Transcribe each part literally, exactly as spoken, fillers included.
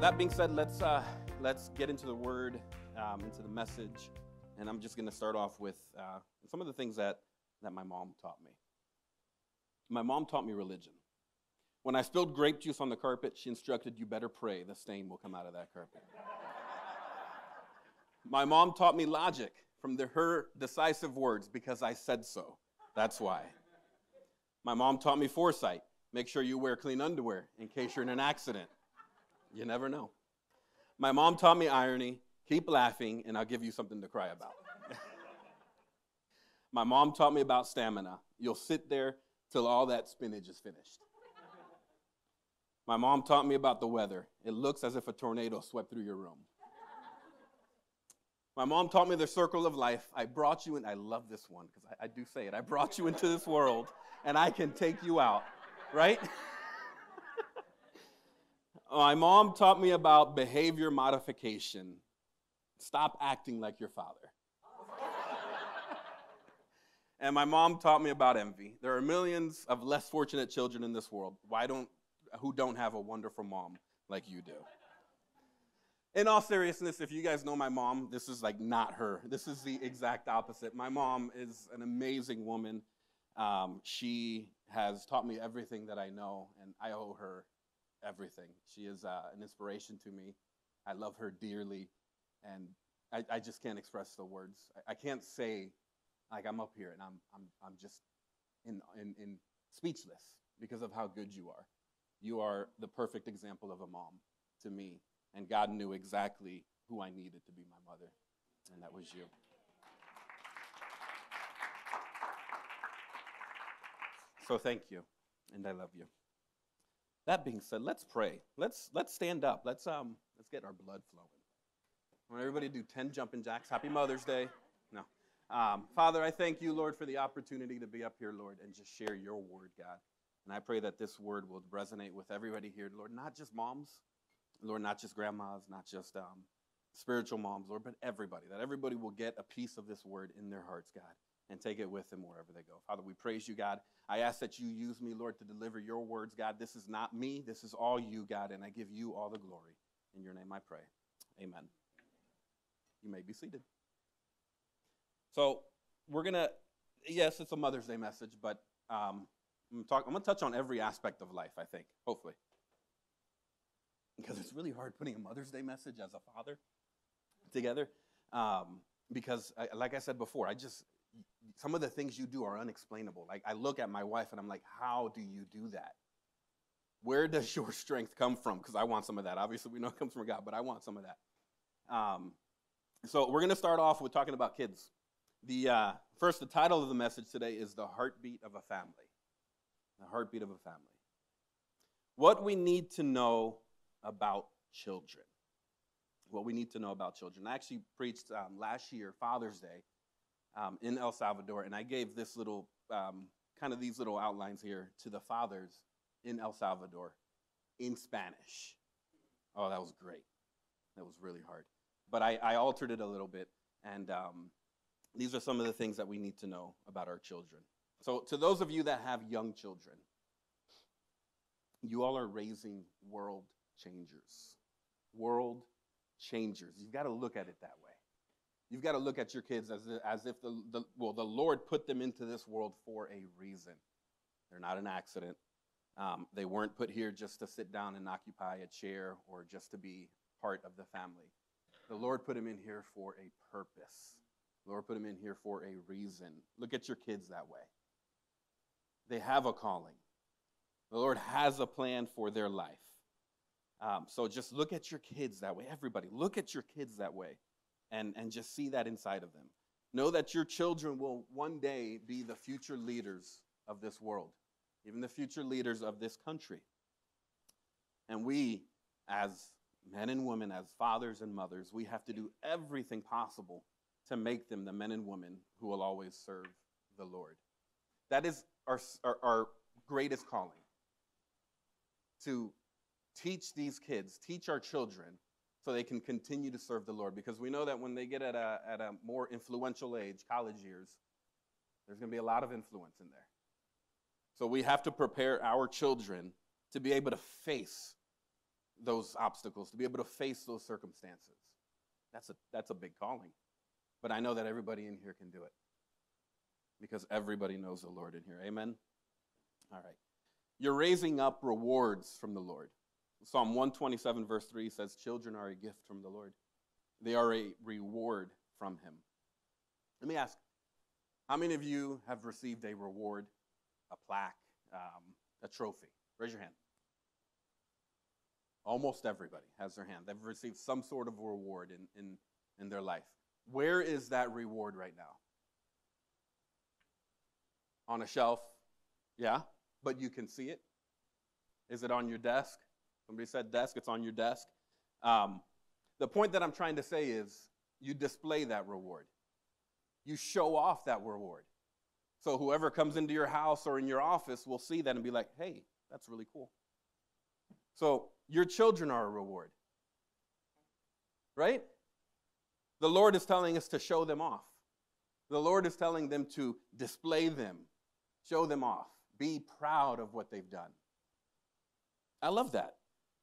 that being said, let's uh, let's get into the word, um, into the message, and I'm just going to start off with uh, some of the things that that my mom taught me. My mom taught me religion. When I spilled grape juice on the carpet, she instructed, "You better pray. The stain will come out of that carpet." My mom taught me logic from the, her decisive words, because I said so. That's why. My mom taught me foresight. Make sure you wear clean underwear in case you're in an accident. You never know. My mom taught me irony. Keep laughing, and I'll give you something to cry about. My mom taught me about stamina. You'll sit there till all that spinach is finished. My mom taught me about the weather. It looks as if a tornado swept through your room. My mom taught me the circle of life. I brought you in. I love this one because I, I do say it. I brought you into this world, and I can take you out, right? My mom taught me about behavior modification. Stop acting like your father. And my mom taught me about envy. There are millions of less fortunate children in this world. Why don't who don't have a wonderful mom like you do? In all seriousness, if you guys know my mom, this is like not her. This is the exact opposite. My mom is an amazing woman. Um, she has taught me everything that I know, and I owe her everything. She is uh, an inspiration to me. I love her dearly, and I, I just can't express the words. I, I can't say, like, I'm up here and I'm I'm I'm just in, in in speechless because of how good you are. You are the perfect example of a mom to me, and God knew exactly who I needed to be my mother, and that was you. So thank you, and I love you. That being said, let's pray. Let's let's stand up. Let's um let's get our blood flowing. I want everybody to do ten jumping jacks. Happy Mother's Day. No. Um, Father, I thank you, Lord, for the opportunity to be up here, Lord, and just share your word, God. And I pray that this word will resonate with everybody here, Lord, not just moms, Lord, not just grandmas, not just um, spiritual moms, Lord, but everybody, that everybody will get a piece of this word in their hearts, God, and take it with them wherever they go. Father, we praise you, God. I ask that you use me, Lord, to deliver your words, God. This is not me. This is all you, God, and I give you all the glory. In your name I pray. Amen. You may be seated. So we're going to, yes, it's a Mother's Day message, but um, I'm, talk, I'm going to touch on every aspect of life, I think, hopefully. Because it's really hard putting a Mother's Day message as a father together. Um, because, I, like I said before, I just, some of the things you do are unexplainable. Like, I look at my wife and I'm like, how do you do that? Where does your strength come from? Because I want some of that. Obviously, we know it comes from God, but I want some of that. Um, so we're going to start off with talking about kids. The uh, first, the title of the message today is The Heartbeat of a Family. The Heartbeat of a Family. What we need to know about children. What we need to know about children. I actually preached um, last year, Father's Day, um, in El Salvador, and I gave this little, um, kind of these little outlines here to the fathers in El Salvador in Spanish. Oh, that was great. That was really hard. But I, I altered it a little bit, and um, these are some of the things that we need to know about our children. So to those of you that have young children, you all are raising world changers. World changers. You've got to look at it that way. You've got to look at your kids as, as if the, the, well, the Lord put them into this world for a reason. They're not an accident. Um, they weren't put here just to sit down and occupy a chair or just to be part of the family. The Lord put them in here for a purpose. Lord put them in here for a reason. Look at your kids that way. They have a calling. The Lord has a plan for their life. Um, so just look at your kids that way. Everybody, look at your kids that way and, and just see that inside of them. Know that your children will one day be the future leaders of this world, even the future leaders of this country. And we, as men and women, as fathers and mothers, we have to do everything possible to make them the men and women who will always serve the Lord. That is our, our, our greatest calling, to teach these kids, teach our children, so they can continue to serve the Lord. Because we know that when they get at a, at a more influential age, college years, there's going to be a lot of influence in there. So we have to prepare our children to be able to face those obstacles, to be able to face those circumstances. That's a, that's a big calling. But I know that everybody in here can do it, because everybody knows the Lord in here. Amen? All right. You're raising up rewards from the Lord. Psalm one twenty-seven, verse three says, children are a gift from the Lord. They are a reward from him. Let me ask, how many of you have received a reward, a plaque, um, a trophy? Raise your hand. Almost everybody has their hand. They've received some sort of reward in, in, in their life. Where is that reward right now? On a shelf? Yeah, but you can see it. Is it on your desk? Somebody said desk, it's on your desk. Um, the point that I'm trying to say is you display that reward. You show off that reward. So whoever comes into your house or in your office will see that and be like, hey, that's really cool. So your children are a reward, right? The Lord is telling us to show them off. The Lord is telling them to display them, show them off, be proud of what they've done. I love that.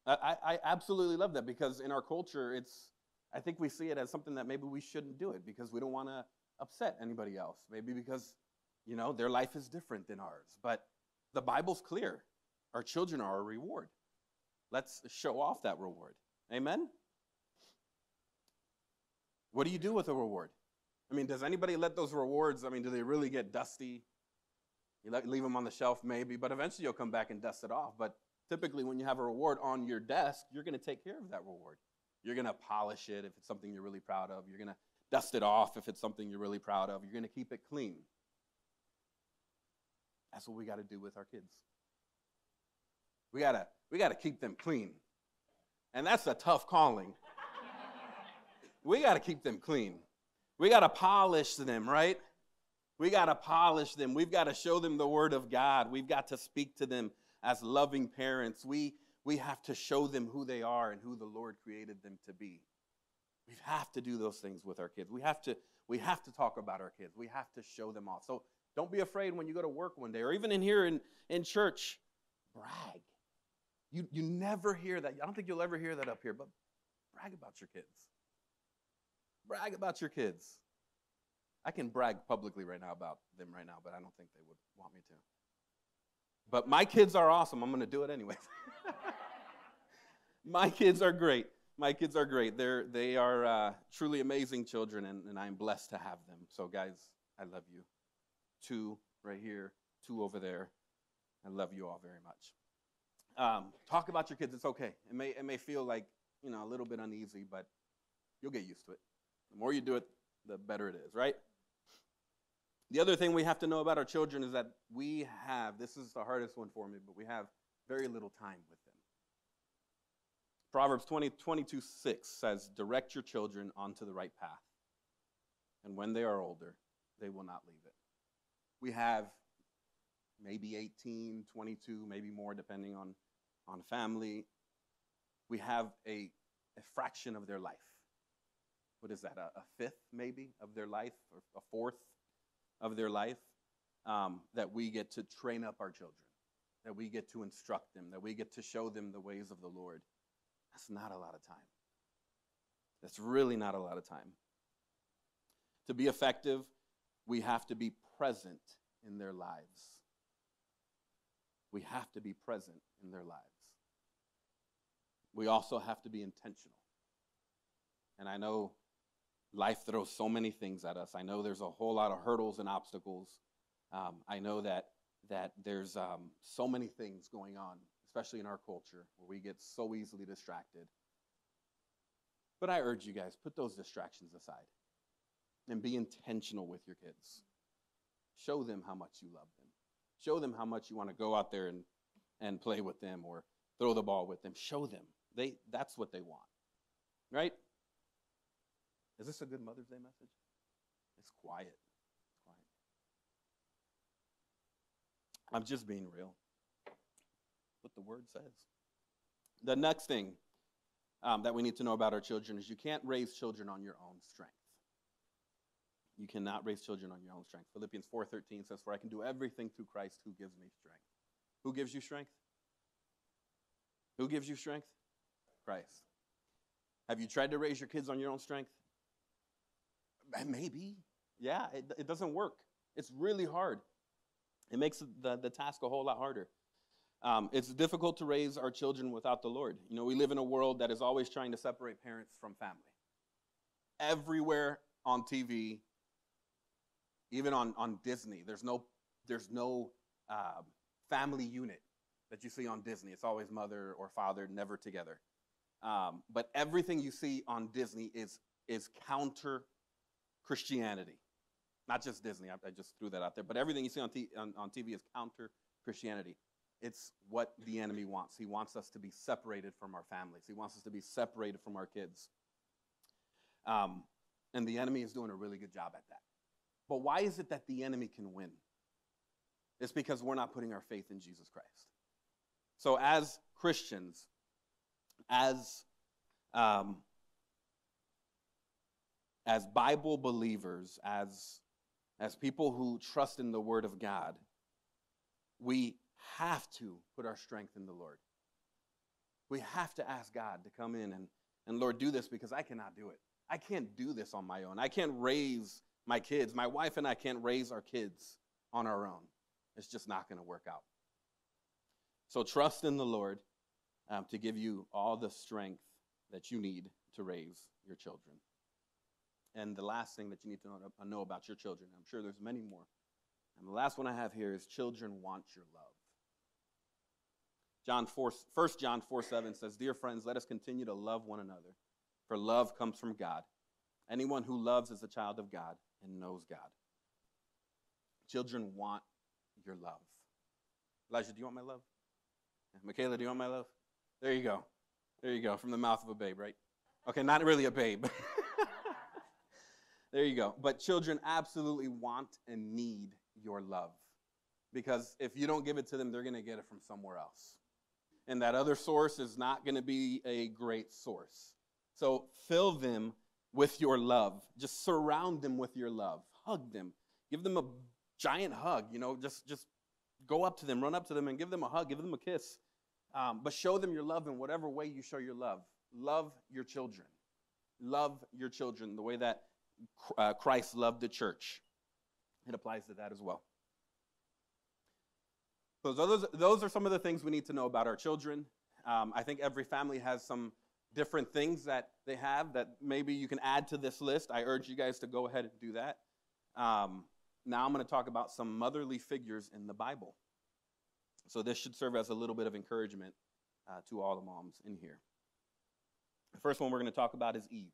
I, I absolutely love that, because in our culture, it's, I think we see it as something that maybe we shouldn't do it because we don't want to upset anybody else. Maybe because, you know, their life is different than ours. But the Bible's clear. Our children are a reward. Let's show off that reward. Amen? What do you do with a reward? I mean, does anybody let those rewards, I mean, do they really get dusty? You leave them on the shelf maybe, but eventually you'll come back and dust it off. But typically when you have a reward on your desk, you're going to take care of that reward. You're going to polish it if it's something you're really proud of. You're going to dust it off if it's something you're really proud of. You're going to keep it clean. That's what we got to do with our kids. We got to we got to keep them clean. And that's a tough calling. We got to keep them clean. We got to polish them, right? We got to polish them. We've got to show them the word of God. We've got to speak to them as loving parents. We, we have to show them who they are and who the Lord created them to be. We have to do those things with our kids. We have to, we have to talk about our kids. We have to show them off. So don't be afraid when you go to work one day, or even in here in, in church, brag. You, you never hear that. I don't think you'll ever hear that up here, but brag about your kids. Brag about your kids. I can brag publicly right now about them right now, but I don't think they would want me to. But my kids are awesome. I'm going to do it anyway. My kids are great. My kids are great. They're, they are uh, truly amazing children, and, and I'm blessed to have them. So, guys, I love you. Two right here, two over there. I love you all very much. Um, talk about your kids. It's okay. It may, it may feel like, you know, a little bit uneasy, but you'll get used to it. The more you do it, the better it is, right? The other thing we have to know about our children is that we have, this is the hardest one for me, but we have very little time with them. Proverbs twenty, twenty-two, six says, direct your children onto the right path, and when they are older, they will not leave it. We have maybe eighteen, twenty-two, maybe more, depending on, on family. We have a, a fraction of their life. What is that, a, a fifth maybe of their life, or a fourth of their life, um, that we get to train up our children, that we get to instruct them, that we get to show them the ways of the Lord. That's not a lot of time. That's really not a lot of time. To be effective, we have to be present in their lives. We have to be present in their lives. We also have to be intentional. And I know life throws so many things at us. I know there's a whole lot of hurdles and obstacles. Um, I know that, that there's um, so many things going on, especially in our culture, where we get so easily distracted. But I urge you guys, put those distractions aside and be intentional with your kids. Show them how much you love them. Show them how much you want to go out there and, and play with them or throw the ball with them. Show them. They, that's what they want, right? Is this a good Mother's Day message? It's quiet. It's quiet. I'm just being real. What the word says. The next thing um, that we need to know about our children is you can't raise children on your own strength. You cannot raise children on your own strength. Philippians four thirteen says, for I can do everything through Christ who gives me strength. Who gives you strength? Who gives you strength? Christ. Have you tried to raise your kids on your own strength? Maybe. Yeah, it, it doesn't work. It's really hard. It makes the, the task a whole lot harder. Um, it's difficult to raise our children without the Lord. You know, we live in a world that is always trying to separate parents from family. Everywhere on T V, even on, on Disney, there's no, there's no uh, family unit that you see on Disney. It's always mother or father, never together. Um, but everything you see on Disney is, is counter-Christianity. Not just Disney, I, I just threw that out there. But everything you see on, t on, on T V is counter-Christianity. It's what the enemy wants. He wants us to be separated from our families. He wants us to be separated from our kids. Um, and the enemy is doing a really good job at that. But why is it that the enemy can win? It's because we're not putting our faith in Jesus Christ. So as Christians, as, um, as Bible believers, as, as people who trust in the Word of God, we have to put our strength in the Lord. We have to ask God to come in and, and Lord, do this because I cannot do it. I can't do this on my own. I can't raise my kids. My wife and I can't raise our kids on our own. It's just not going to work out. So trust in the Lord um, to give you all the strength that you need to raise your children. And the last thing that you need to know, uh, know about your children, I'm sure there's many more. And the last one I have here is children want your love. First John four seven says, "Dear friends, let us continue to love one another, for love comes from God. Anyone who loves is a child of God and knows God." Children want your love. Elijah, do you want my love? Michaela, do you want my love? There you go. There you go, from the mouth of a babe, right? Okay, not really a babe. There you go. But children absolutely want and need your love, because if you don't give it to them, they're going to get it from somewhere else. And that other source is not going to be a great source. So fill them with your love. Just surround them with your love. Hug them. Give them a giant hug. You know, just, just go up to them, run up to them and give them a hug, give them a kiss. Um, but show them your love in whatever way you show your love. Love your children. Love your children the way that uh, Christ loved the church. It applies to that as well. So those, those are some of the things we need to know about our children. Um, I think every family has some different things that they have that maybe you can add to this list. I urge you guys to go ahead and do that. Um, now I'm going to talk about some motherly figures in the Bible. So this should serve as a little bit of encouragement uh, to all the moms in here. The first one we're going to talk about is Eve.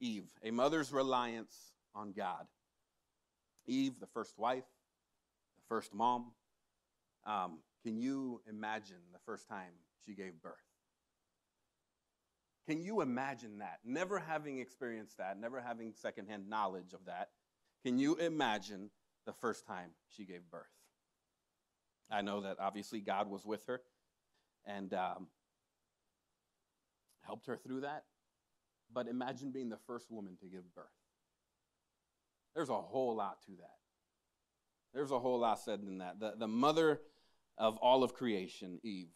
Eve, a mother's reliance on God. Eve, the first wife, the first mom. Um, can you imagine the first time she gave birth? Can you imagine that? Never having experienced that, never having secondhand knowledge of that, can you imagine the first time she gave birth? I know that obviously God was with her and um, helped her through that, but imagine being the first woman to give birth. There's a whole lot to that. There's a whole lot said in that. The, the mother of all of creation, Eve.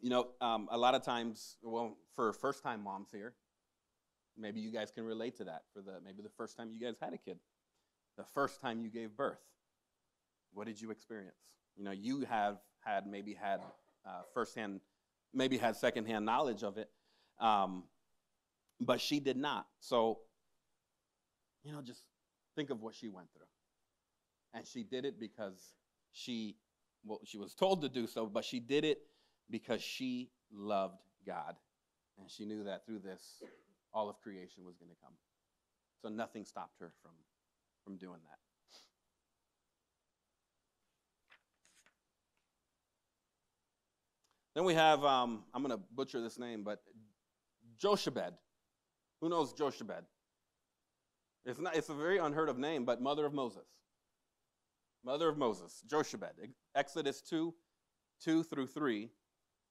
You know, um, a lot of times, well, for first-time moms here, maybe you guys can relate to that. For the maybe the first time you guys had a kid, the first time you gave birth, what did you experience? You know, you have had maybe had uh, firsthand, maybe had secondhand knowledge of it, um, but she did not. So, you know, just think of what she went through. And she did it because she, well, she was told to do so, but she did it because she loved God. And she knew that through this, all of creation was going to come. So nothing stopped her from, from doing that. Then we have, um, I'm going to butcher this name, but Jochebed. Who knows Jochebed? It's, not, it's a very unheard of name, but mother of Moses. Mother of Moses, Jochebed. Exodus two, two through three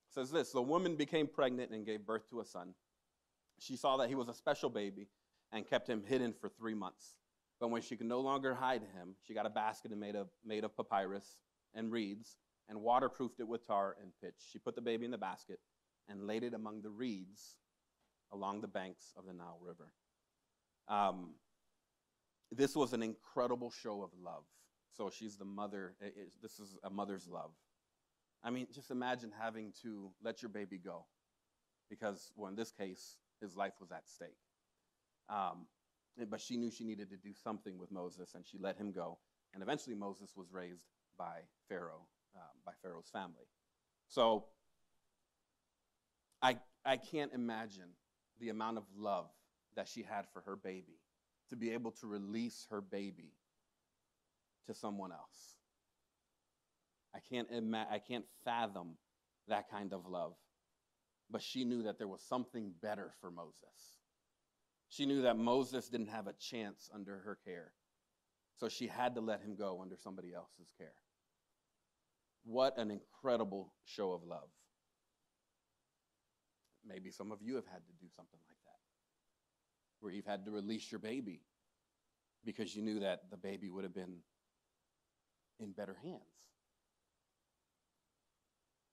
says this. The woman became pregnant and gave birth to a son. She saw that he was a special baby and kept him hidden for three months. But when she could no longer hide him, she got a basket and made, a, made of papyrus and reeds and waterproofed it with tar and pitch. She put the baby in the basket and laid it among the reeds along the banks of the Nile River. Um, this was an incredible show of love. So she's the mother, it, it, this is a mother's love. I mean, just imagine having to let your baby go because, well, in this case, his life was at stake. Um, but she knew she needed to do something with Moses, and she let him go. And eventually Moses was raised by Pharaoh, um, by Pharaoh's family. So I, I can't imagine the amount of love that she had for her baby, to be able to release her baby to someone else. I can't, ima- I can't fathom that kind of love. But she knew that there was something better for Moses. She knew that Moses didn't have a chance under her care. So she had to let him go under somebody else's care. What an incredible show of love. Maybe some of you have had to do something like that, where you've had to release your baby because you knew that the baby would have been in better hands.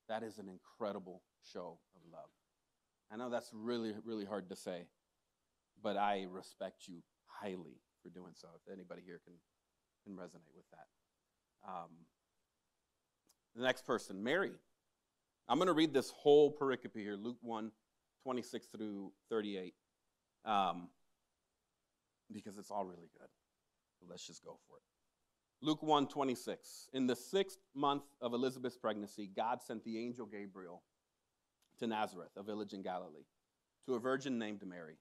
That is an incredible show of love. I know that's really, really hard to say, but I respect you highly for doing so, if anybody here can, can resonate with that. Um, the next person, Mary. I'm going to read this whole pericope here, Luke one, twenty-six through thirty-eight, um, because it's all really good. So let's just go for it. Luke one, twenty-six, in the sixth month of Elizabeth's pregnancy, God sent the angel Gabriel to Nazareth, a village in Galilee, to a virgin named Mary.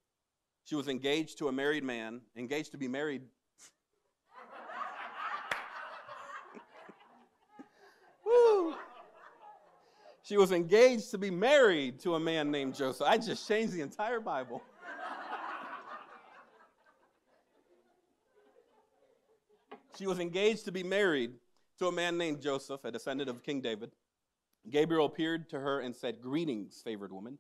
She was engaged to a married man, engaged to be married. Woo. She was engaged to be married to a man named Joseph. I just changed the entire Bible. She was engaged to be married to a man named Joseph, a descendant of King David. Gabriel appeared to her and said, "Greetings, favored woman.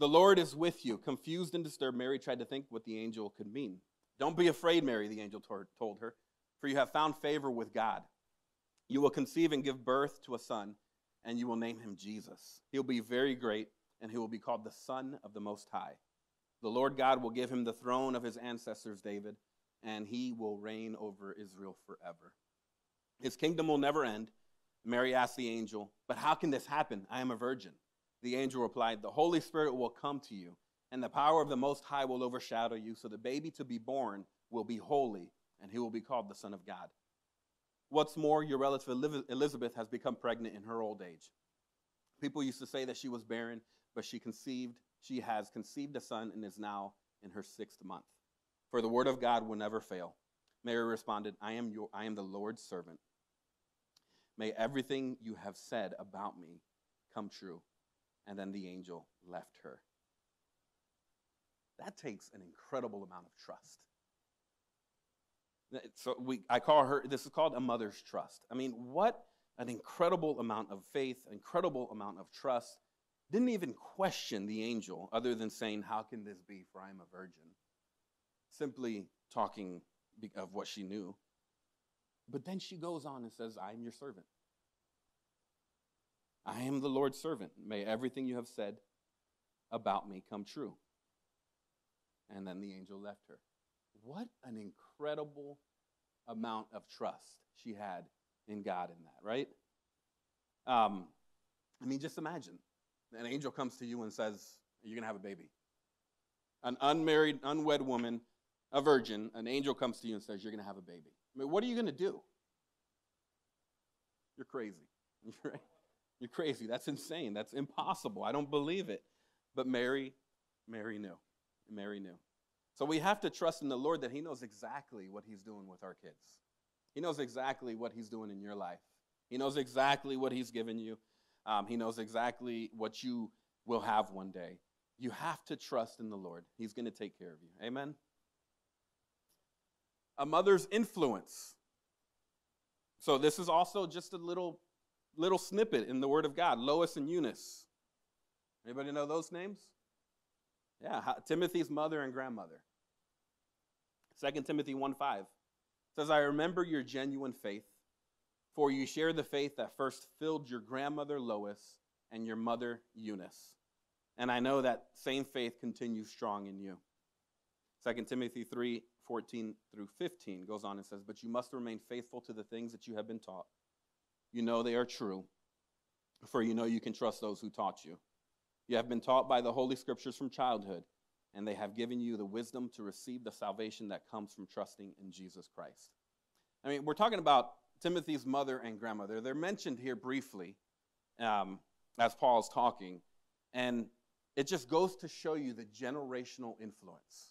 The Lord is with you." Confused and disturbed, Mary tried to think what the angel could mean. "Don't be afraid, Mary," the angel told her, "for you have found favor with God. You will conceive and give birth to a son, and you will name him Jesus. He'll be very great, and he will be called the Son of the Most High. The Lord God will give him the throne of his ancestors, David, and he will reign over Israel forever. His kingdom will never end." Mary asked the angel, "But how can this happen? I am a virgin." The angel replied, "The Holy Spirit will come to you, and the power of the Most High will overshadow you, so the baby to be born will be holy, and he will be called the Son of God. What's more, your relative Elizabeth has become pregnant in her old age. People used to say that she was barren, but she conceived, she has conceived a son and is now in her sixth month. For the word of God will never fail." Mary responded, I am your, I am the Lord's servant. May everything you have said about me come true." And then the angel left her. That takes an incredible amount of trust. So we, I call her, this is called a mother's trust. I mean, what an incredible amount of faith, incredible amount of trust. Didn't even question the angel other than saying, "How can this be, for I am a virgin?" Simply talking of what she knew. But then she goes on and says, "I am your servant. I am the Lord's servant. May everything you have said about me come true." And then the angel left her. What an incredible amount of trust she had in God in that, right? Um, I mean, just imagine. An angel comes to you and says, "You're going to have a baby." An unmarried, unwed woman, a virgin, an angel comes to you and says, "You're going to have a baby." I mean, what are you going to do? You're crazy, right? You're crazy. That's insane. That's impossible. I don't believe it. But Mary, Mary knew. Mary knew. So we have to trust in the Lord that he knows exactly what he's doing with our kids. He knows exactly what he's doing in your life. He knows exactly what he's given you. Um, he knows exactly what you will have one day. You have to trust in the Lord. He's going to take care of you. Amen? A mother's influence. So this is also just a little, little snippet in the Word of God. Lois and Eunice. Anybody know those names? Yeah, how, Timothy's mother and grandmother. Second Timothy one five says, "I remember your genuine faith, For you share the faith that first filled your grandmother Lois and your mother Eunice. And I know that same faith continues strong in you. Second Timothy three fourteen through fifteen goes on and says, but you must remain faithful to the things that you have been taught. You know they are true, for you know you can trust those who taught you. You have been taught by the Holy Scriptures from childhood, and they have given you the wisdom to receive the salvation that comes from trusting in Jesus Christ. I mean, we're talking about Timothy's mother and grandmother. They're mentioned here briefly um, as Paul's talking, and it just goes to show you the generational influence.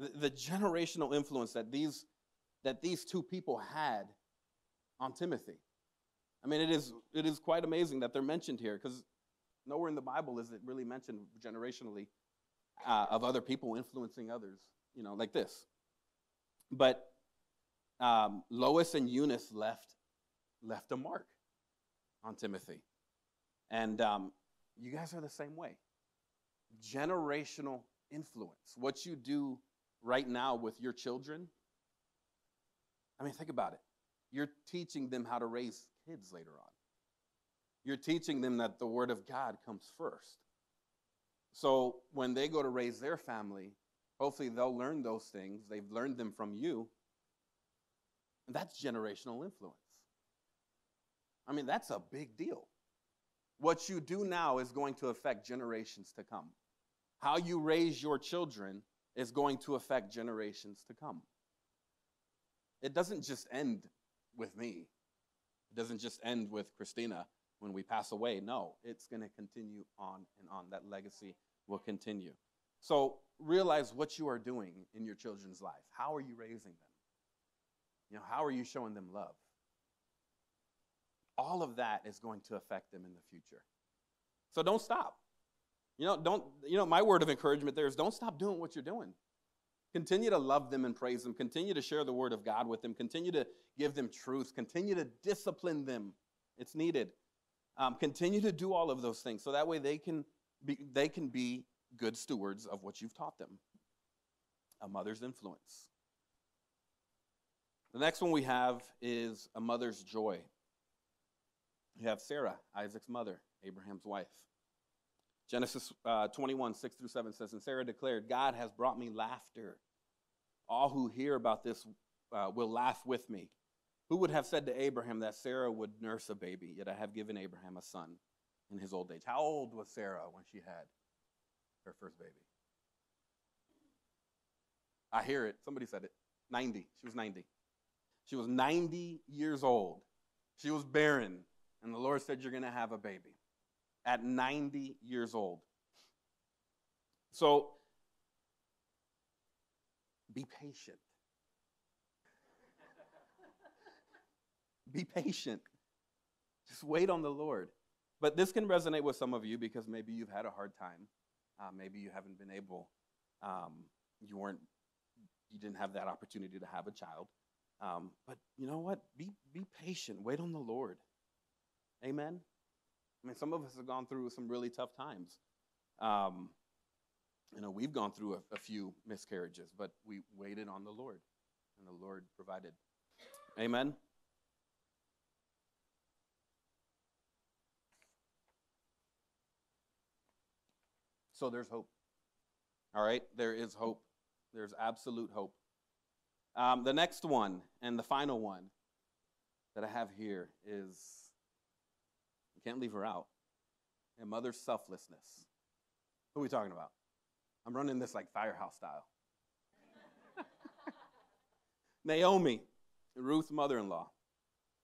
The, the generational influence that these, that these two people had on Timothy. I mean, it is, it is quite amazing that they're mentioned here, because nowhere in the Bible is it really mentioned generationally uh, of other people influencing others, you know, like this. But um, Lois and Eunice left, left a mark on Timothy. And um, you guys are the same way. Generational influence. What you do right now with your children, I mean, think about it. You're teaching them how to raise kids later on. You're teaching them that the word of God comes first. So when they go to raise their family, hopefully they'll learn those things. They've learned them from you. And that's generational influence. I mean, that's a big deal. What you do now is going to affect generations to come. How you raise your children is going to affect generations to come. It doesn't just end with me. It doesn't just end with Christina when we pass away. No, it's going to continue on and on. That legacy will continue. So realize what you are doing in your children's life. How are you raising them? You know, how are you showing them love? All of that is going to affect them in the future. So don't stop. You know, don't, you know, my word of encouragement there is don't stop doing what you're doing. Continue to love them and praise them. Continue to share the word of God with them. Continue to give them truth. Continue to discipline them. It's needed. Um, continue to do all of those things so that way they can be, they can be good stewards of what you've taught them. A mother's influence. The next one we have is a mother's joy. You have Sarah, Isaac's mother, Abraham's wife. Genesis uh, twenty-one, six through seven says, and Sarah declared, God has brought me laughter. All who hear about this uh, will laugh with me. Who would have said to Abraham that Sarah would nurse a baby, yet I have given Abraham a son in his old age? How old was Sarah when she had her first baby? I hear it. Somebody said it. ninety. She was ninety. She was ninety years old. She was barren, and the Lord said, you're going to have a baby. At ninety years old. So, be patient. Be patient. Just wait on the Lord. But this can resonate with some of you because maybe you've had a hard time. Uh, maybe you haven't been able, um, you weren't, you didn't have that opportunity to have a child. Um, but you know what? Be, be patient. Wait on the Lord. Amen? I mean, some of us have gone through some really tough times. Um, you know, we've gone through a, a few miscarriages, but we waited on the Lord, and the Lord provided. Amen? So there's hope. All right? There is hope. There's absolute hope. Um, the next one and the final one that I have here is... can't leave her out. And mother's selflessness. Who are we talking about? I'm running this like Firehouse style. Naomi, Ruth's mother-in-law.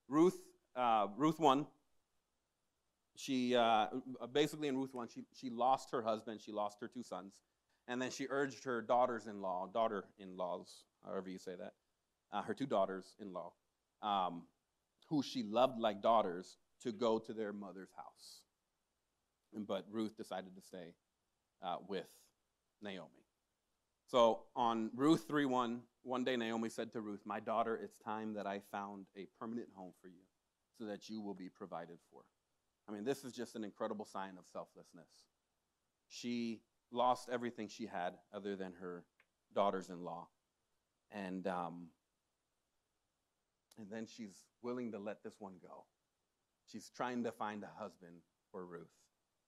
Ruth, uh, Ruth one. She uh, basically in Ruth one, she she lost her husband. She lost her two sons, and then she urged her daughters-in-law, daughter-in-laws, however you say that, uh, her two daughters-in-law, um, who she loved like daughters, to go to their mother's house. But Ruth decided to stay uh, with Naomi. So on Ruth three one, one day Naomi said to Ruth, my daughter, it's time that I found a permanent home for you so that you will be provided for. I mean, this is just an incredible sign of selflessness. She lost everything she had other than her daughters-in-law. And um, And then she's willing to let this one go. She's trying to find a husband for Ruth,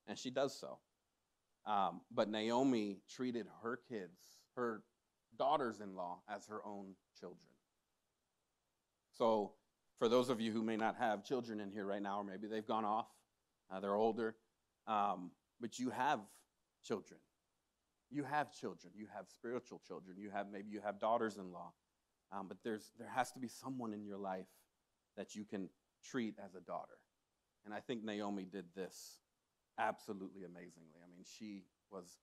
and she does so. Um, but Naomi treated her kids, her daughters-in-law, as her own children. So for those of you who may not have children in here right now, or maybe they've gone off, uh, they're older, um, but you have children. You have children. You have spiritual children. You have maybe you have daughters-in-law. Um, but there's there has to be someone in your life that you can treat as a daughter. And I think Naomi did this absolutely amazingly. I mean, she was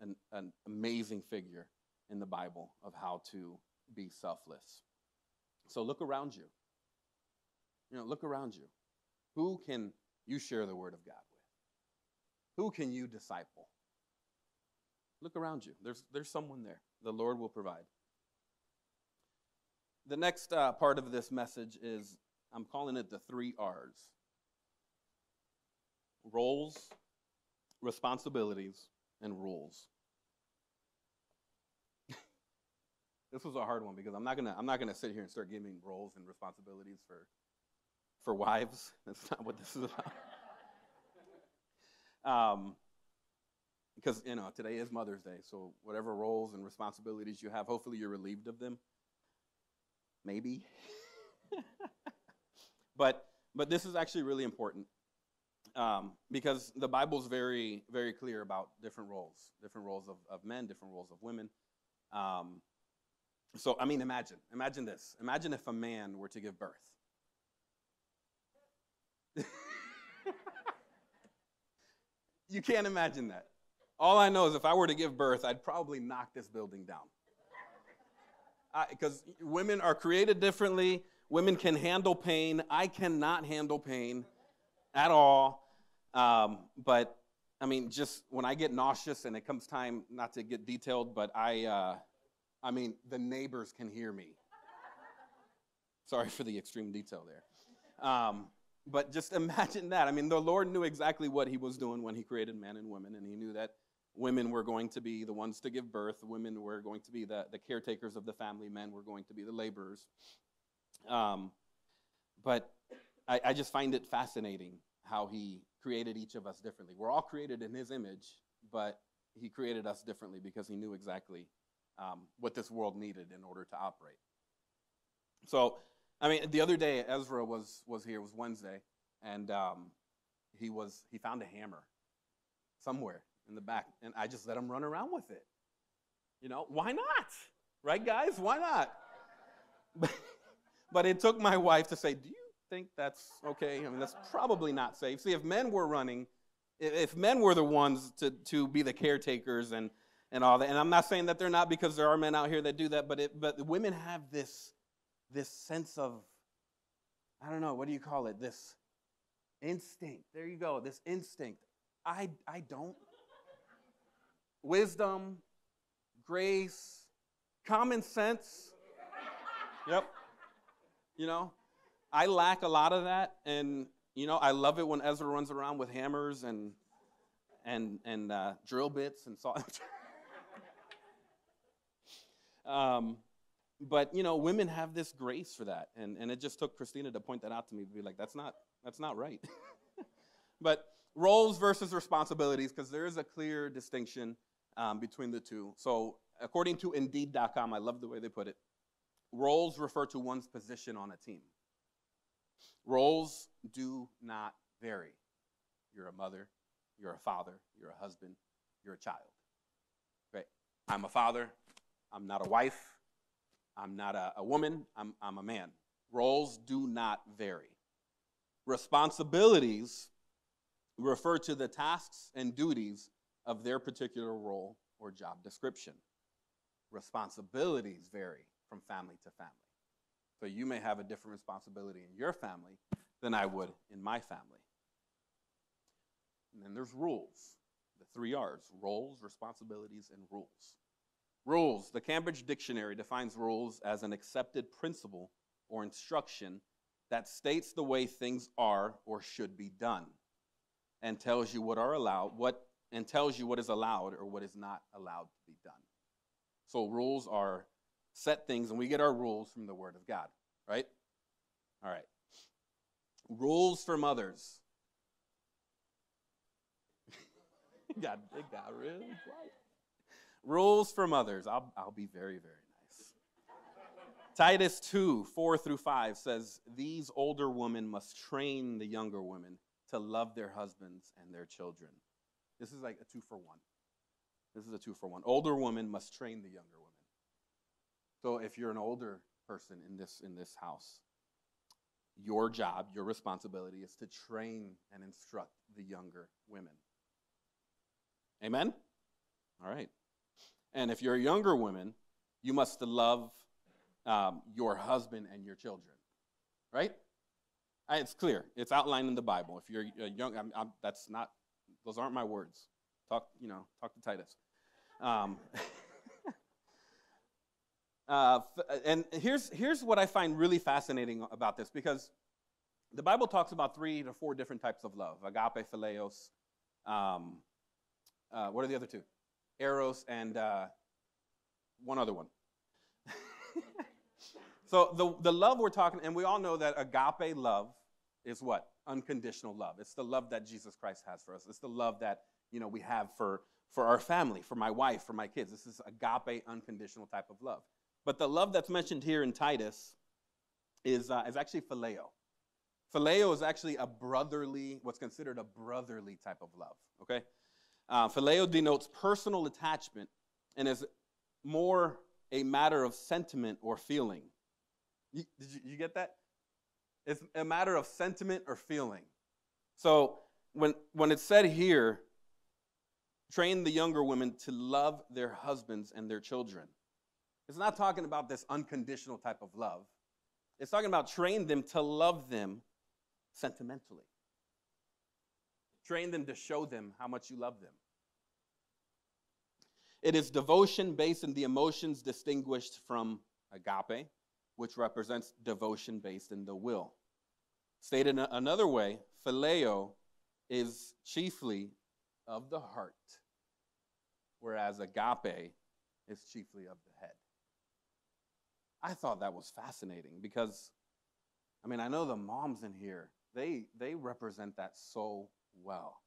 an, an amazing figure in the Bible of how to be selfless. So look around you. You know, look around you. Who can you share the word of God with? Who can you disciple? Look around you. There's, there's someone there. The Lord will provide. The next uh, part of this message is, I'm calling it the three R's. Roles, responsibilities, and rules. This was a hard one because I'm not gonna I'm not gonna sit here and start giving roles and responsibilities for for wives. That's not what this is about. um, because you know today is Mother's Day, so whatever roles and responsibilities you have, hopefully you're relieved of them. Maybe. But but this is actually really important um, because the Bible's very, very clear about different roles, different roles of, of men, different roles of women. Um, so, I mean, imagine, imagine this. Imagine if a man were to give birth. You can't imagine that. All I know is if I were to give birth, I'd probably knock this building down. Because women are created differently. Women can handle pain. I cannot handle pain at all. Um, but, I mean, just when I get nauseous and it comes time, not to get detailed, but I, uh, I mean, the neighbors can hear me. Sorry for the extreme detail there. Um, but just imagine that. I mean, the Lord knew exactly what he was doing when he created man and woman, and he knew that women were going to be the ones to give birth. Women were going to be the, the caretakers of the family. Men were going to be the laborers. Um, but I, I just find it fascinating how he created each of us differently. We're all created in his image, but he created us differently because he knew exactly um, what this world needed in order to operate. So, I mean, the other day, Ezra was was here. It was Wednesday, and um, he was he found a hammer somewhere in the back, and I just let him run around with it. You know, why not? Right, guys? Why not? But it took my wife to say, do you think that's okay? I mean, that's probably not safe. See, if men were running, if men were the ones to, to be the caretakers and, and all that, and I'm not saying that they're not because there are men out here that do that, but it, but women have this, this sense of, I don't know, what do you call it? This instinct. There you go, this instinct. I, I don't. Wisdom, grace, common sense. Yep. You know, I lack a lot of that, and you know, I love it when Ezra runs around with hammers and and and uh, drill bits and saw. um, but you know, women have this grace for that, and and it just took Christina to point that out to me to be like, that's not that's not right. But roles versus responsibilities, because there is a clear distinction um, between the two. So according to Indeed dot com, I love the way they put it. Roles refer to one's position on a team. Roles do not vary. You're a mother, you're a father, you're a husband, you're a child. Right? I'm a father, I'm not a wife, I'm not a, a woman, I'm, I'm a man. Roles do not vary. Responsibilities refer to the tasks and duties of their particular role or job description. Responsibilities vary from family to family. So you may have a different responsibility in your family than I would in my family. And then there's rules, the three R's, roles, responsibilities, and rules. Rules, the Cambridge Dictionary defines rules as an accepted principle or instruction that states the way things are or should be done and tells you what are allowed, what and tells you what is allowed or what is not allowed to be done. So rules are set things, and we get our rules from the Word of God, right? All right. Rules for mothers. It got, it got really quiet. Rules for mothers. I'll, I'll be very, very nice. Titus two, four through five says, these older women must train the younger women to love their husbands and their children. This is like a two for one. This is a two for one. Older women must train the younger women. So if you're an older person in this, in this house, your job, your responsibility is to train and instruct the younger women. Amen? All right. And if you're a younger woman, you must love um, your husband and your children, right? It's clear. It's outlined in the Bible. If you're a young, I'm, I'm, that's not, those aren't my words. Talk, you know, talk to Titus. Um, uh, and here's here's what I find really fascinating about this, because the Bible talks about three to four different types of love: agape, phileos. Um, uh, what are the other two? Eros and uh, one other one. So the, the love we're talking, and we all know that agape love is what? Unconditional love. It's the love that Jesus Christ has for us. It's the love that, you know, we have for, for our family, for my wife, for my kids. This is agape, unconditional type of love. But the love that's mentioned here in Titus is, uh, is actually phileo. Phileo is actually a brotherly, what's considered a brotherly type of love, okay? Uh, phileo denotes personal attachment and is more a matter of sentiment or feeling. You, did you, you get that? It's a matter of sentiment or feeling. So when, when it's said here, train the younger women to love their husbands and their children, it's not talking about this unconditional type of love. It's talking about train them to love them sentimentally. Train them to show them how much you love them. It is devotion based in the emotions distinguished from agape, which represents devotion based in the will. Stated another way, phileo is chiefly of the heart, whereas agape is chiefly of the head. I thought that was fascinating because, I mean, I know the moms in here, they, they represent that so well.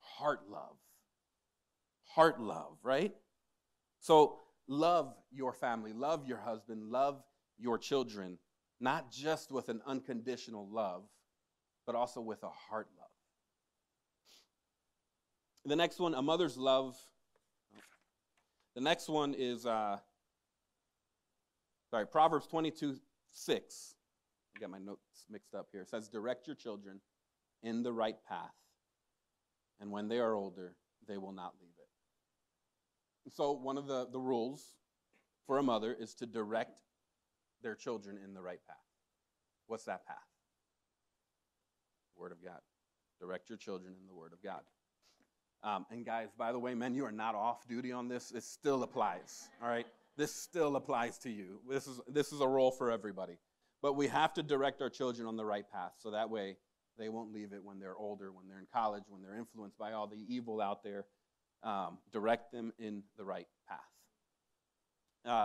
Heart love. Heart love, right? So love your family, love your husband, love your children, not just with an unconditional love, but also with a heart love. The next one, a mother's love. The next one is, uh, sorry, Proverbs twenty-two, six. I got my notes mixed up here. It says, direct your children in the right path, and when they are older, they will not leave it. So one of the, the rules for a mother is to direct their children in the right path. What's that path? Word of God. Direct your children in the Word of God. Um, and guys, by the way, men, you are not off duty on this. It still applies, all right? This still applies to you. This is, this is a role for everybody. But we have to direct our children on the right path, so that way they won't leave it when they're older, when they're in college, when they're influenced by all the evil out there. Um, direct them in the right path.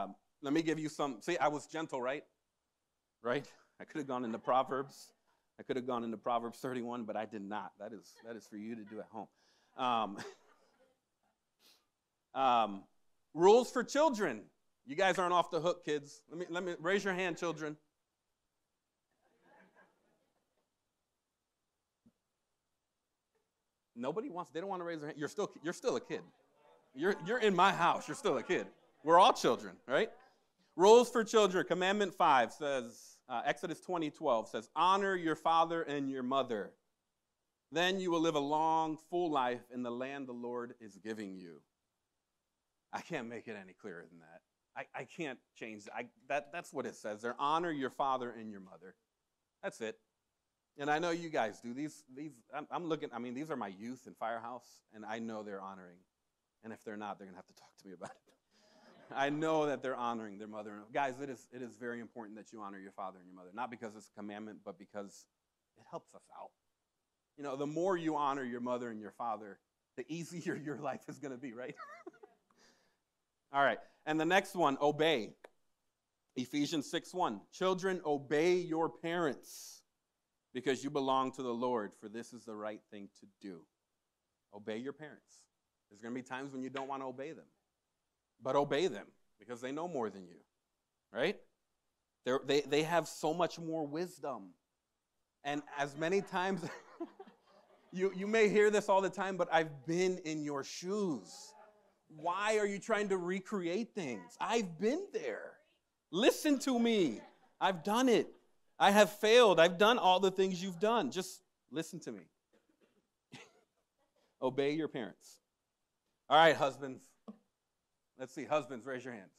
Um, let me give you some. See, I was gentle, right? Right? I could have gone into Proverbs. I could have gone into Proverbs thirty-one, but I did not. That is, that is for you to do at home. Um, um, rules for children. You guys aren't off the hook, kids. Let me, let me raise your hand, children. Nobody wants, they don't want to raise their hand. You're still, you're still a kid. You're, you're in my house. You're still a kid. We're all children, right? Rules for children. Commandment five says, uh, Exodus twenty, twelve says, honor your father and your mother. Then you will live a long, full life in the land the Lord is giving you. I can't make it any clearer than that. I, I can't change I, that. That's what it says there. Honor your father and your mother. That's it. And I know you guys do these. These I'm, I'm looking. I mean, these are my youth in Firehouse, and I know they're honoring. And if they're not, they're gonna have to talk to me about it. I know that they're honoring their mother. Guys, it is it is very important that you honor your father and your mother, not because it's a commandment, but because it helps us out. You know, the more you honor your mother and your father, the easier your life is gonna be, right? All right. And the next one, obey. Ephesians six one, children, obey your parents because you belong to the Lord, for this is the right thing to do. Obey your parents. There's going to be times when you don't want to obey them, but obey them because they know more than you, right? They're, they, they have so much more wisdom. And as many times, you, you may hear this all the time, but I've been in your shoes. Why are you trying to recreate things? I've been there. Listen to me. I've done it. I have failed. I've done all the things you've done. Just listen to me. Obey your parents. All right, husbands. Let's see. Husbands, raise your hands.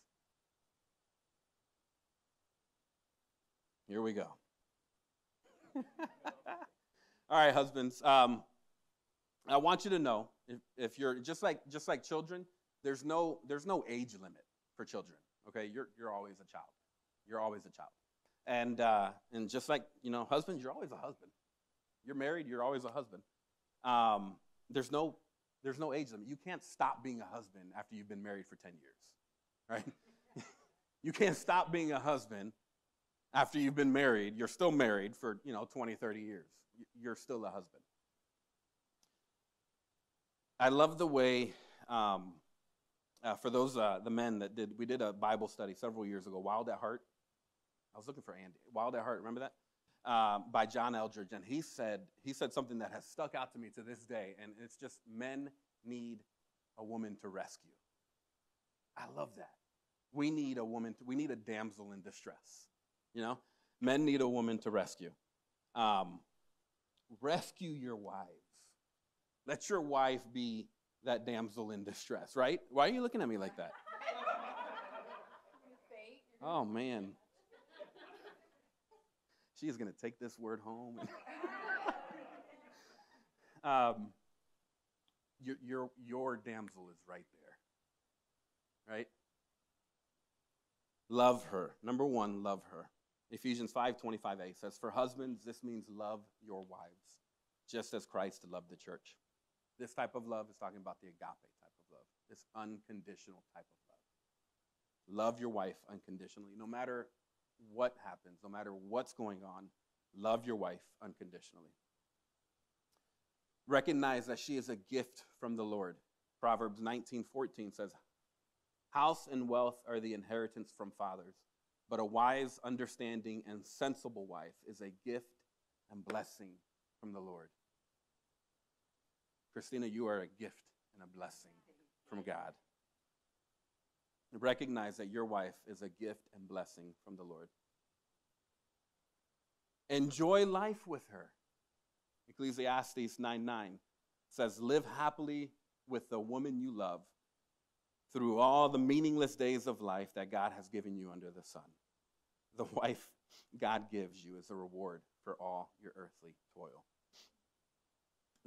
Here we go. All right, husbands. Um, I want you to know, if, if you're just like just like children, there's no there's no age limit for children. Okay, you're you're always a child. You're always a child. And uh, and just like, you know, husbands, you're always a husband. You're married, you're always a husband. Um, there's no there's no age limit. You can't stop being a husband after you've been married for ten years, right? You can't stop being a husband after you've been married. You're still married for, you know, twenty, thirty years. You're still a husband. I love the way. Um, Uh, for those, uh, the men that did, we did a Bible study several years ago, Wild at Heart. I was looking for Andy. Wild at Heart, remember that? Um, by John Eldridge. And he said, he said something that has stuck out to me to this day, and it's just, men need a woman to rescue. I love that. We need a woman, to, we need a damsel in distress, you know? Men need a woman to rescue. Um, rescue your wives. Let your wife be that damsel in distress, right? Why are you looking at me like that? Oh, man. She is going to take this word home. um, your, your, your damsel is right there, right? Love her. Number one, love her. Ephesians five twenty-five a says, for husbands, this means love your wives, just as Christ loved the church. This type of love is talking about the agape type of love, this unconditional type of love. Love your wife unconditionally. No matter what happens, no matter what's going on, love your wife unconditionally. Recognize that she is a gift from the Lord. Proverbs nineteen fourteen says, house and wealth are the inheritance from fathers, but a wise, understanding, and sensible wife is a gift and blessing from the Lord. Christina, you are a gift and a blessing from God. Recognize that your wife is a gift and blessing from the Lord. Enjoy life with her. Ecclesiastes nine nine says, live happily with the woman you love through all the meaningless days of life that God has given you under the sun. The wife God gives you is a reward for all your earthly toil.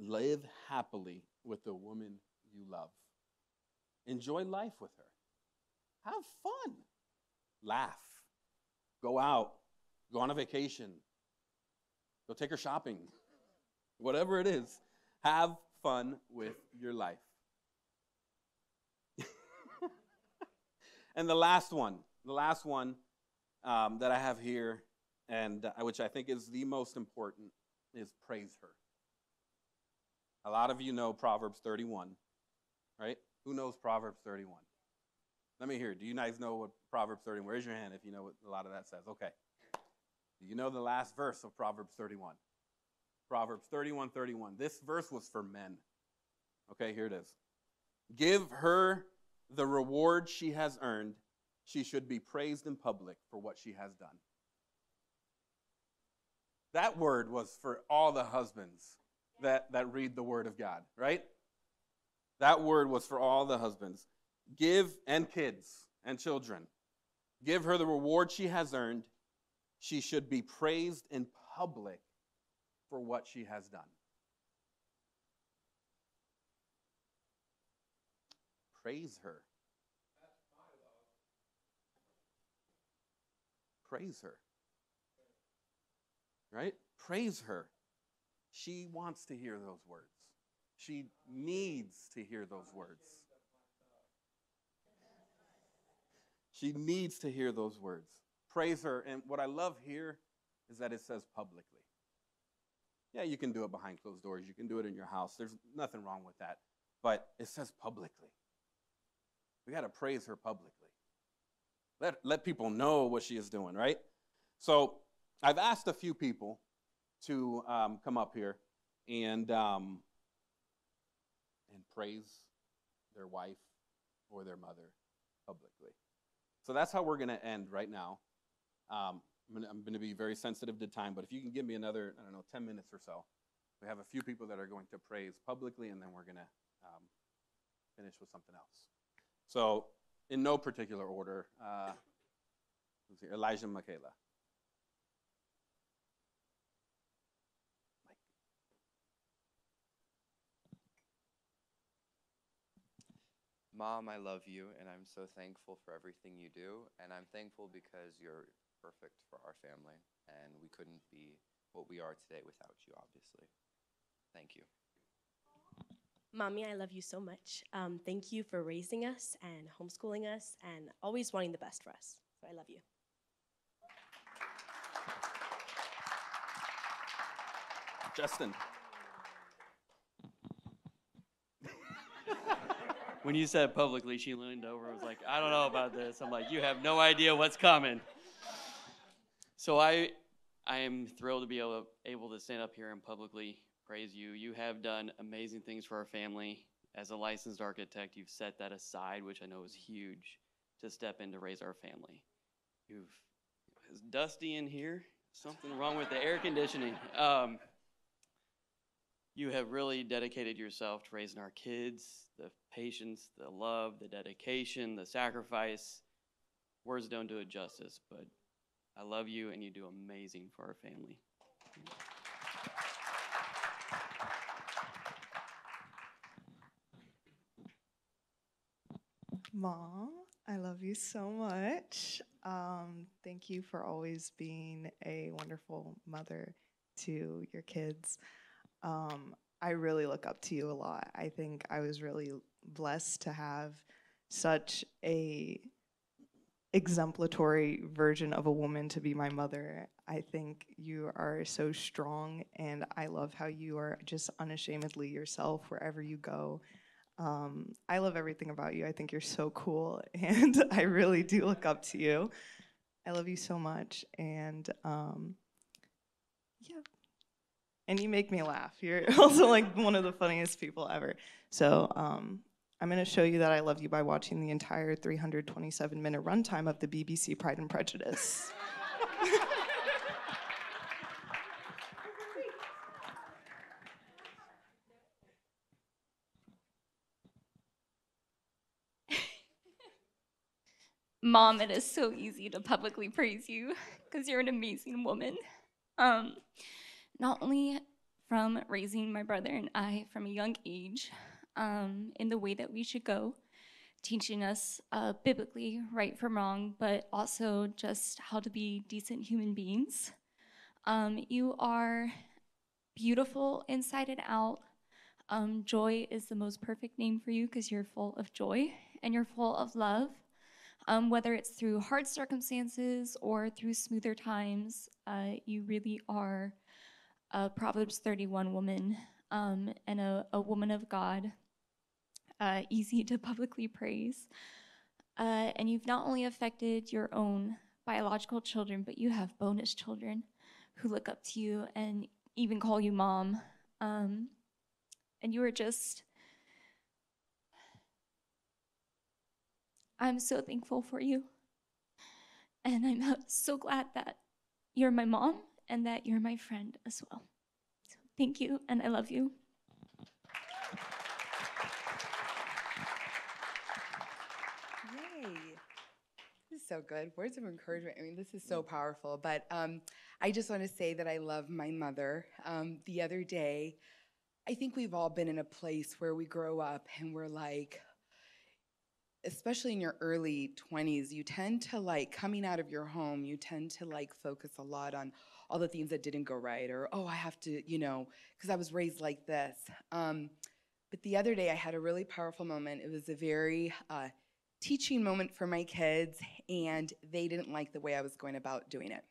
Live happily with the woman you love. Enjoy life with her. Have fun. Laugh. Go out. Go on a vacation. Go take her shopping. Whatever it is. Have fun with your life. And the last one, the last one um, that I have here, and uh, which I think is the most important, is praise her. A lot of you know Proverbs thirty-one, right? Who knows Proverbs thirty-one? Let me hear. Do you guys know what Proverbs thirty-one? Raise your hand if you know what a lot of that says. Okay. Do you know the last verse of Proverbs thirty-one? Proverbs thirty-one thirty-one. This verse was for men. Okay, here it is. Give her the reward she has earned. She should be praised in public for what she has done. That word was for all the husbands That, that read the word of God, right? That word was for all the husbands. Give, and kids and children, give her the reward she has earned. She should be praised in public for what she has done. Praise her. Praise her. Right? Praise her. She wants to hear those words. She needs to hear those words. She needs to hear those words. praise her. And what I love here is that it says publicly. Yeah, you can do it behind closed doors. You can do it in your house. There's nothing wrong with that. But it says publicly. We got to praise her publicly. Let, let people know what she is doing, right? So I've asked a few people to um, come up here and, um, and praise their wife or their mother publicly. So that's how we're going to end right now. Um, I'm going to be very sensitive to time, but if you can give me another, I don't know, ten minutes or so. We have a few people that are going to praise publicly, and then we're going to um, finish with something else. So in no particular order, uh, let's see, Elijah and Michaela. Mike. Mom, I love you, and I'm so thankful for everything you do, and I'm thankful because you're perfect for our family, and we couldn't be what we are today without you, obviously. Thank you. Mommy, I love you so much. Um, thank you for raising us and homeschooling us and always wanting the best for us. So I love you. Justin. When you said publicly, she leaned over and was like, I don't know about this. I'm like, you have no idea what's coming. So I, I am thrilled to be able, able to stand up here and publicly praise you. You have done amazing things for our family. As a licensed architect, you've set that aside, which I know is huge, to step in to raise our family. You've, is Dusty in here? Something wrong with the air conditioning. Um, you have really dedicated yourself to raising our kids, the patience, the love, the dedication, the sacrifice. Words don't do it justice, but I love you, and you do amazing for our family. Mom, I love you so much. Um, thank you for always being a wonderful mother to your kids. Um, I really look up to you a lot. I think I was really blessed to have such a exemplary version of a woman to be my mother. I think you are so strong, and I love how you are just unashamedly yourself wherever you go. Um, I love everything about you. I think you're so cool, and I really do look up to you. I love you so much, and um, yeah. And you make me laugh. You're also like one of the funniest people ever. So um, I'm going to show you that I love you by watching the entire three hundred twenty-seven minute runtime of the B B C Pride and Prejudice. Mom, it is so easy to publicly praise you because you're an amazing woman. Um, not only from raising my brother and I from a young age, Um, in the way that we should go, teaching us uh, biblically right from wrong, but also just how to be decent human beings. Um, you are beautiful inside and out. Um, joy is the most perfect name for you because you're full of joy and you're full of love. Um, whether it's through hard circumstances or through smoother times, uh, you really are a Proverbs thirty-one woman um, and a, a woman of God. Uh, easy to publicly praise. Uh, and you've not only affected your own biological children, but you have bonus children who look up to you and even call you mom. Um, and you are just, I'm so thankful for you. And I'm so glad that you're my mom and that you're my friend as well. So thank you, and I love you. So good. Words of encouragement. I mean, this is so powerful. But um, I just want to say that I love my mother. Um, the other day, I think we've all been in a place where we grow up and we're like, especially in your early twenties, you tend to like, coming out of your home, you tend to like focus a lot on all the things that didn't go right, or, oh, I have to, you know, because I was raised like this. Um, but the other day, I had a really powerful moment. It was a very uh, teaching moment for my kids, and they didn't like the way I was going about doing it.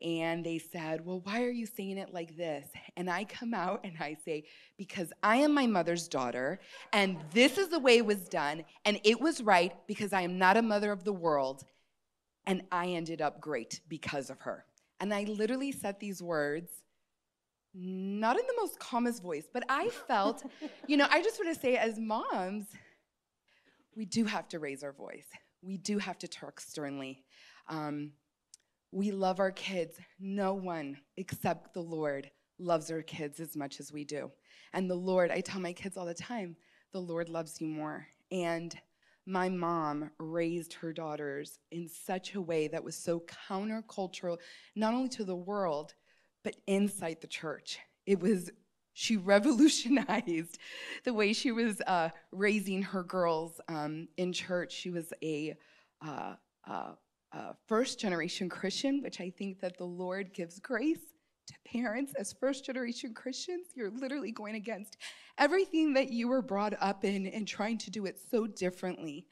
And they said, well, why are you saying it like this? And I come out and I say, because I am my mother's daughter, and this is the way it was done, and it was right because I am not a mother of the world, and I ended up great because of her. And I literally said these words, not in the most calmest voice, but I felt, you know, I just want to say as moms, we do have to raise our voice. We do have to talk sternly. Um, We love our kids. No one except the Lord loves our kids as much as we do. And the Lord, I tell my kids all the time, the Lord loves you more. And my mom raised her daughters in such a way that was so countercultural, not only to the world, but inside the church. It was, she revolutionized the way she was uh, raising her girls um, in church. She was a, uh, uh, Uh, first-generation Christian, which I think that the Lord gives grace to parents as first-generation Christians. You're literally going against everything that you were brought up in and trying to do it so differently.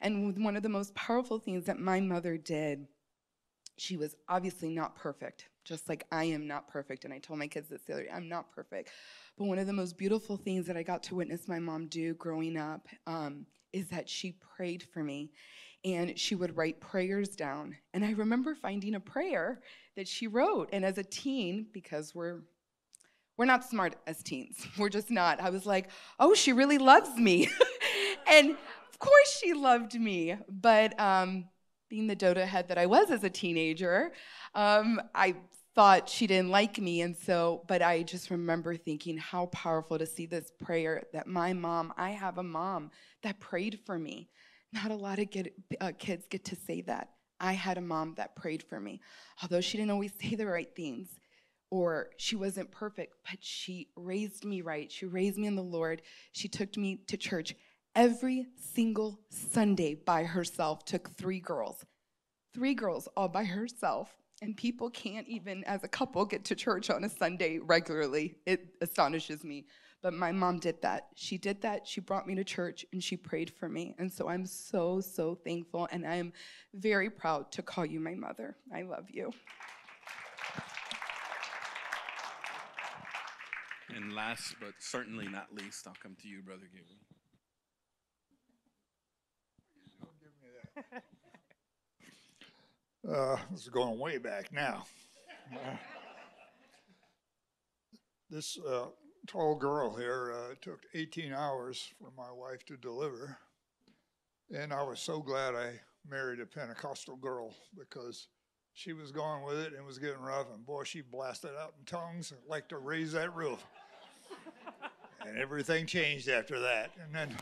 And one of the most powerful things that my mother did, she was obviously not perfect, just like I am not perfect. And I told my kids this the other day, I'm not perfect. But one of the most beautiful things that I got to witness my mom do growing up um, is that she prayed for me. And she would write prayers down. And I remember finding a prayer that she wrote. And as a teen, because we're we're not smart as teens, we're just not. I was like, oh, she really loves me. And of course she loved me. But um, being the dodo head that I was as a teenager, um, I thought she didn't like me. And so, but I just remember thinking how powerful to see this prayer that my mom, I have a mom that prayed for me. Not a lot of get, uh, kids get to say that. I had a mom that prayed for me. Although she didn't always say the right things, or she wasn't perfect, but she raised me right. She raised me in the Lord. She took me to church every single Sunday by herself, took three girls. Three girls all by herself. And people can't even, as a couple, get to church on a Sunday regularly. It astonishes me. But my mom did that. She did that. She brought me to church, and she prayed for me. And so I'm so, so thankful, and I am very proud to call you my mother. I love you. And last, but certainly not least, I'll come to you, Brother Gabriel. Don't give me that. Uh, this is going way back now. Uh, this... Uh, tall girl here, uh, it took eighteen hours for my wife to deliver, and I was so glad I married a Pentecostal girl because she was going with it and was getting rough, and boy, she blasted out in tongues and liked to raise that roof. And everything changed after that, and then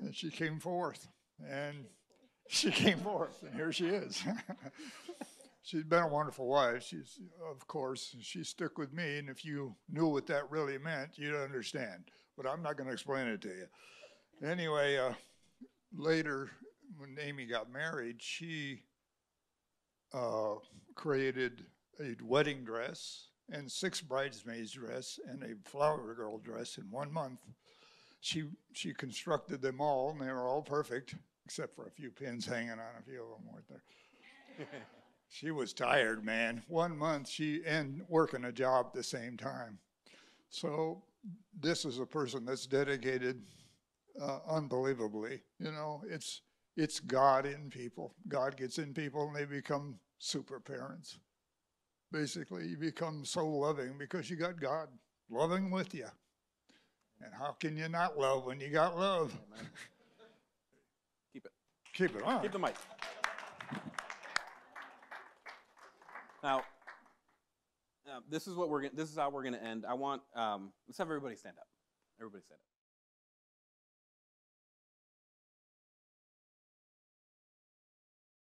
and she came forth, and she came forth, and here she is. She's been a wonderful wife. She's, of course, she stuck with me, and if you knew what that really meant, you'd understand. But I'm not going to explain it to you. Anyway, uh, later, when Amy got married, she uh, created a wedding dress and six bridesmaids' dress and a flower girl dress in one month. She, she constructed them all, and they were all perfect, except for a few pins hanging on. A few of them weren't there. She was tired, man. One month she and working a job at the same time. So this is a person that's dedicated uh, unbelievably. You know, it's it's God in people. God gets in people and they become super parents. Basically, you become so loving because you got God loving with you. And how can you not love when you got love? Keep it. Keep it on. Keep the mic. Now, uh, this is what we're gonna, this is how we're going to end. I want um, let's have everybody stand up. Everybody stand up.